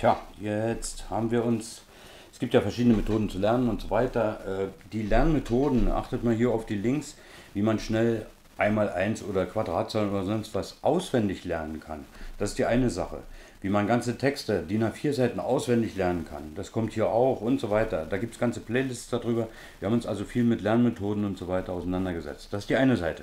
Tja, jetzt haben wir uns, es gibt ja verschiedene Methoden zu lernen und so weiter. Die Lernmethoden, achtet mal hier auf die Links, wie man schnell einmal 1 oder Quadratzahl oder sonst was auswendig lernen kann. Das ist die eine Sache. Wie man ganze Texte, DIN A4 Seiten auswendig lernen kann. Das kommt hier auch und so weiter. Da gibt es ganze Playlists darüber. Wir haben uns also viel mit Lernmethoden und so weiter auseinandergesetzt. Das ist die eine Seite.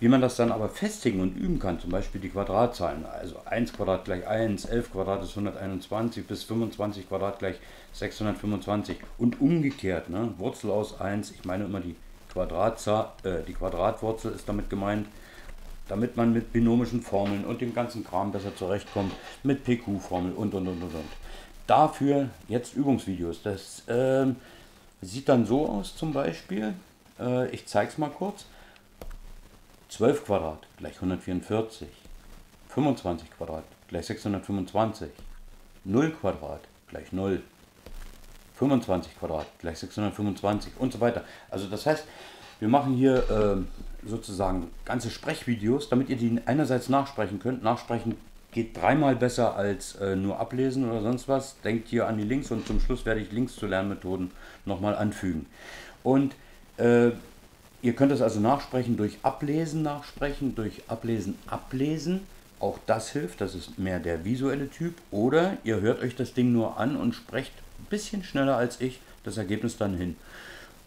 Wie man das dann aber festigen und üben kann, zum Beispiel die Quadratzahlen. Also 1 Quadrat gleich 1, 11 Quadrat ist 121 bis 25 Quadrat gleich 625 und umgekehrt. Ne? Wurzel aus 1, ich meine immer die Quadratzahl, die Quadratwurzel ist damit gemeint, damit man mit binomischen Formeln und dem ganzen Kram besser zurechtkommt, mit pq-Formel und. Dafür jetzt Übungsvideos. Das sieht dann so aus zum Beispiel, ich zeige es mal kurz, 12 Quadrat gleich 144, 25 Quadrat gleich 625, 0 Quadrat gleich 0. 25 Quadrat gleich 625 und so weiter. Also das heißt, wir machen hier sozusagen ganze Sprechvideos, damit ihr die einerseits nachsprechen könnt. Nachsprechen geht dreimal besser als nur ablesen oder sonst was. Denkt hier an die Links und zum Schluss werde ich Links zu Lernmethoden nochmal anfügen. Und ihr könnt das also nachsprechen durch Ablesen, Ablesen. Auch das hilft, das ist mehr der visuelle Typ. Oder ihr hört euch das Ding nur an und sprecht bisschen schneller als ich das Ergebnis dann hin.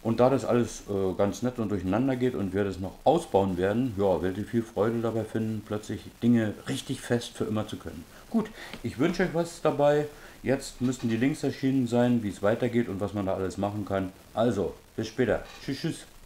Und da das alles ganz nett und durcheinander geht und wir das noch ausbauen werden, ja, werdet ihr viel Freude dabei finden, plötzlich Dinge richtig fest für immer zu können. Gut, ich wünsche euch was dabei. Jetzt müssten die Links erschienen sein, wie es weitergeht und was man da alles machen kann. Also, bis später. Tschüss, tschüss.